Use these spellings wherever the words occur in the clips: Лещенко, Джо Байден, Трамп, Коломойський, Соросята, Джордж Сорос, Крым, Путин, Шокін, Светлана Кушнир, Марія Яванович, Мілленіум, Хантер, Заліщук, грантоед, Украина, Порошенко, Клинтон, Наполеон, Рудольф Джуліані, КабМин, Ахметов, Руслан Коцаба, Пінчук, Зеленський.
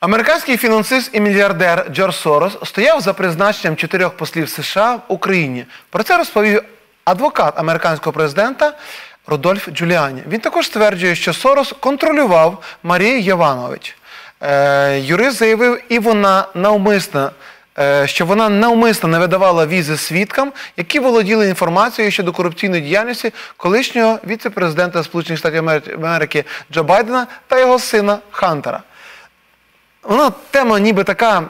Американський фінансист і мільярдер Джордж Сорос стояв за призначенням 4 послів США в Україні. Про це розповів адвокат американського президента Рудольф Джуліані. Він також стверджує, що Сорос контролював Марію Яванович. Юрист заявив, що вона навмисно не видавала візи свідкам, які володіли інформацією щодо корупційної діяльності колишнього віце-президента Сполучених Штатів Америки Джо Байдена та його сина Хантера. Вона тема ніби така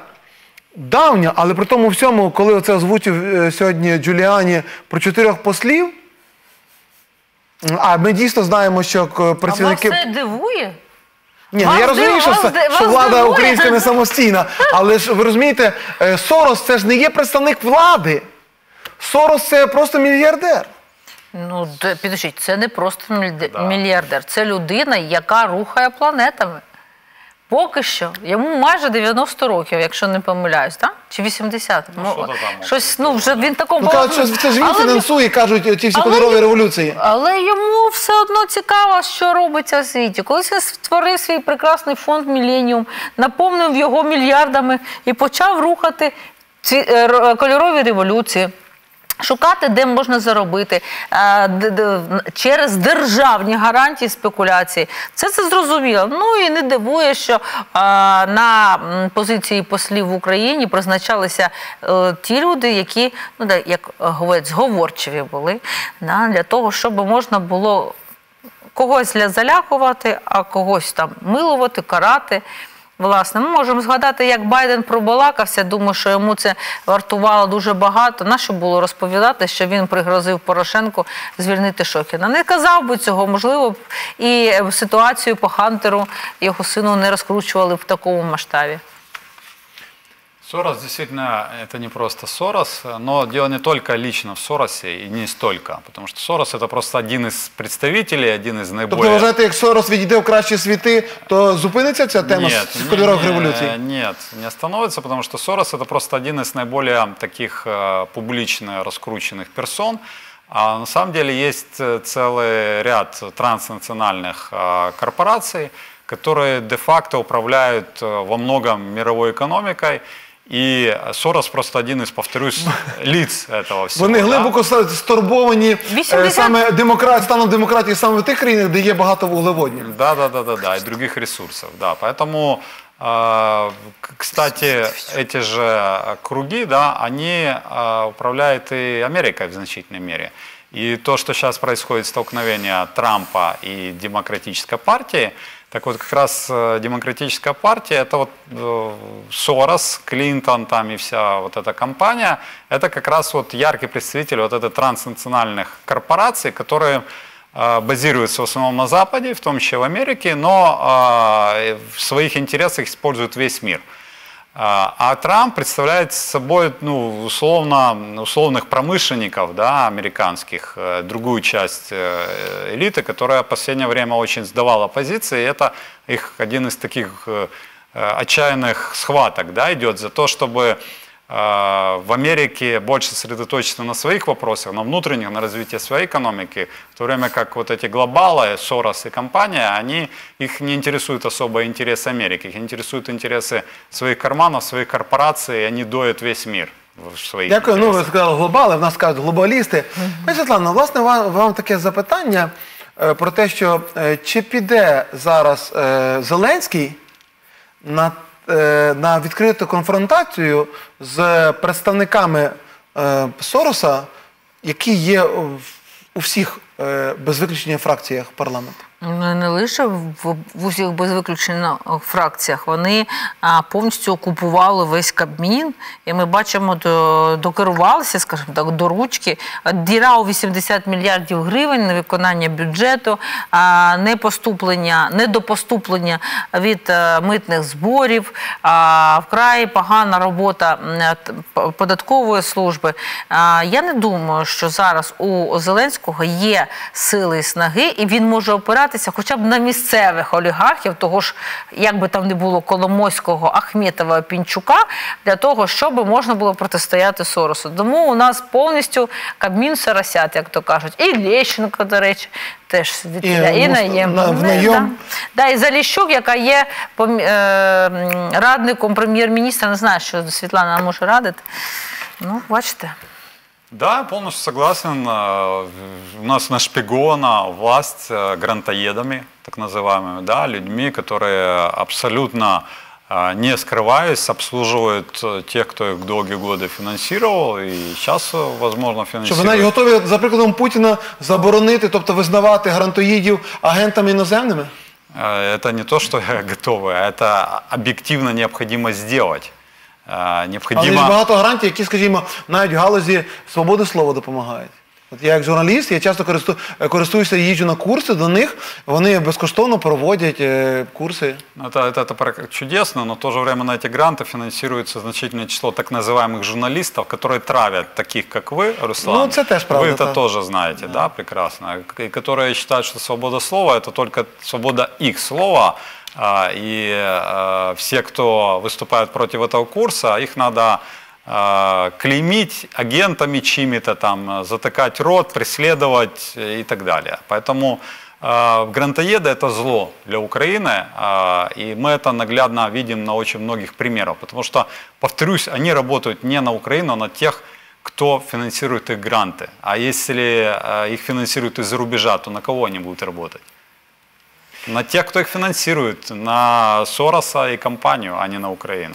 давня, але при тому всьому, коли це озвучив сьогодні Джуліані про 4 послів, а ми дійсно знаємо, що працівники... А вас це дивує? Ні, я розумію, що влада українська не самостійна, але ж ви розумієте, Сорос – це ж не є представник влади. Сорос – це просто мільярдер. Ну, підождіть, це не просто мільярдер, це людина, яка рухає планетами. Поки що. Йому майже 90 років, якщо не помиляюсь, так? Чи 80? Щось, ну, вже він такому... Це ж він фінансує, кажуть, ті всі кольорові революції. Але йому все одно цікаво, що робиться в світі. Колись він створив свій прекрасний фонд «Мілленіум», наповнив його мільярдами і почав рухати кольорові революції. Шукати, де можна заробити, через державні гарантії спекуляції. Це зрозуміло. Ну і не дивує, що на позиції послів в Україні призначалися ті люди, які, як говорять, зговорчиві були, для того, щоб можна було когось залякувати, а когось милувати, карати. Власне, ми можемо згадати, як Байден пробалакався, думаю, що йому це вартувало дуже багато. Нащо було розповідати, що він пригрозив Порошенку звільнити Шокіна? Не казав би цього, можливо, і ситуацію по Хантеру його сину не розкручували в такому масштабі. Сорос, действительно, это не просто Сорос, но дело не только лично в Соросе и не столько, потому что Сорос это просто один из представителей, один из наиболее... Тобто, вважаєте, як Сорос відійде в кращі світи, то зупиниться ця тема з кольорових революцій? Нет, не остановится, потому что Сорос это просто один из наиболее таких публично раскрученных персон, а на самом деле есть целый ряд транснациональных корпораций, которые де-факто управляют во многом мировой экономикой. І Сорос просто один із, повторюсь, лиц цього всього. Вони глибоко стурбовані станом демократії саме в тих країнах, де є багато вуглеводнів. Да, і інших ресурсів. Тому, кстати, ці ж круги, вони управляють і Америкою в значительній мірі. І те, що зараз відбувається столкновення Трампа і Демократичної партії, так вот, как раз Демократическая партия, это вот Сорос, Клинтон там и вся вот эта компания, это как раз вот яркий представитель вот этой транснациональных корпораций, которые базируются в основном на Западе, в том числе в Америке, но в своих интересах используют весь мир. А Трамп представляет собой, ну, условных промышленников, да, американских, другую часть элиты, которая в последнее время очень сдавала позиции. Это их один из таких отчаянных схваток, да, идет за то, чтобы в Америке больше сосредоточиться на своих вопросах, на внутренних, на развитии своей экономики, в то время как вот эти глобалы, Сорос и компания, их не интересуют особо интересы Америки, их интересуют интересы своих карманов, своих корпораций, и они доят весь мир в своих интересах. Дякую. Ну, ви сказали глобали, в нас кажуть глобалісти. Світлана, власне, вам таке запитання про те, що чи піде зараз Зеленський на відкриту конфронтацію з представниками Сороса, які є у всіх без виключення фракціях парламенту? Не лише в усіх без виключення фракціях. Вони повністю окупували весь Кабмін. І ми бачимо, докерувалися, скажімо так, до ручки. Діра у 80 мільярдів гривень на виконання бюджету, недопоступлення від митних зборів, вкрай погана робота податкової служби. Я не думаю, що зараз у Зеленського є сили і снаги, і він може опиратися сподіватися хоча б на місцевих олігархів, того ж, як би там не було Коломойського, Ахметова, Пінчука, для того, щоб можна було протистояти Соросу. Тому у нас повністю Кабмін соросят, як то кажуть. І Лещенко, до речі, теж звідти, і наєм. І Заліщук, яка є радником прем'єр-міністра, не знаю, що Світлана нам може радити. Ну, бачите. Да, полностью согласен. У нас нашпигована власть грантоедами, так называемыми, да, людьми, которые абсолютно не скрываясь, обслуживают тех, кто их долгие годы финансировал, и сейчас, возможно, финансирует. Чтобы они готовы, за прикладом Путина, заборонить, тобто визнавати грантоїдів агентами іноземними? Это не то, что готовы, это объективно необходимо сделать. Необходимо... Але є багато гарантій, які, скажімо, навіть в галузі свободи слова допомагають. От я як журналіст, я часто користуюся, їжджу на курси до них, вони безкоштовно проводять курси. Это чудесно, но в то же время на эти гранты финансируется значительное число так называемых журналистов, которые травят таких, как вы, Руслан. Ну, это тоже правда. Вы это тоже знаете, да, прекрасно. И которые считают, что свобода слова – это только свобода их слова. И все, кто выступает против этого курса, их надо клеймить агентами чьими-то, там, затыкать рот, преследовать и так далее. Поэтому грантоеды – это зло для Украины, и мы это наглядно видим на очень многих примерах, потому что, повторюсь, они работают не на Украину, а на тех, кто финансирует их гранты. А если их финансируют из-за рубежа, то на кого они будут работать? На тех, кто их финансирует, на Сороса и компанию, а не на Украину.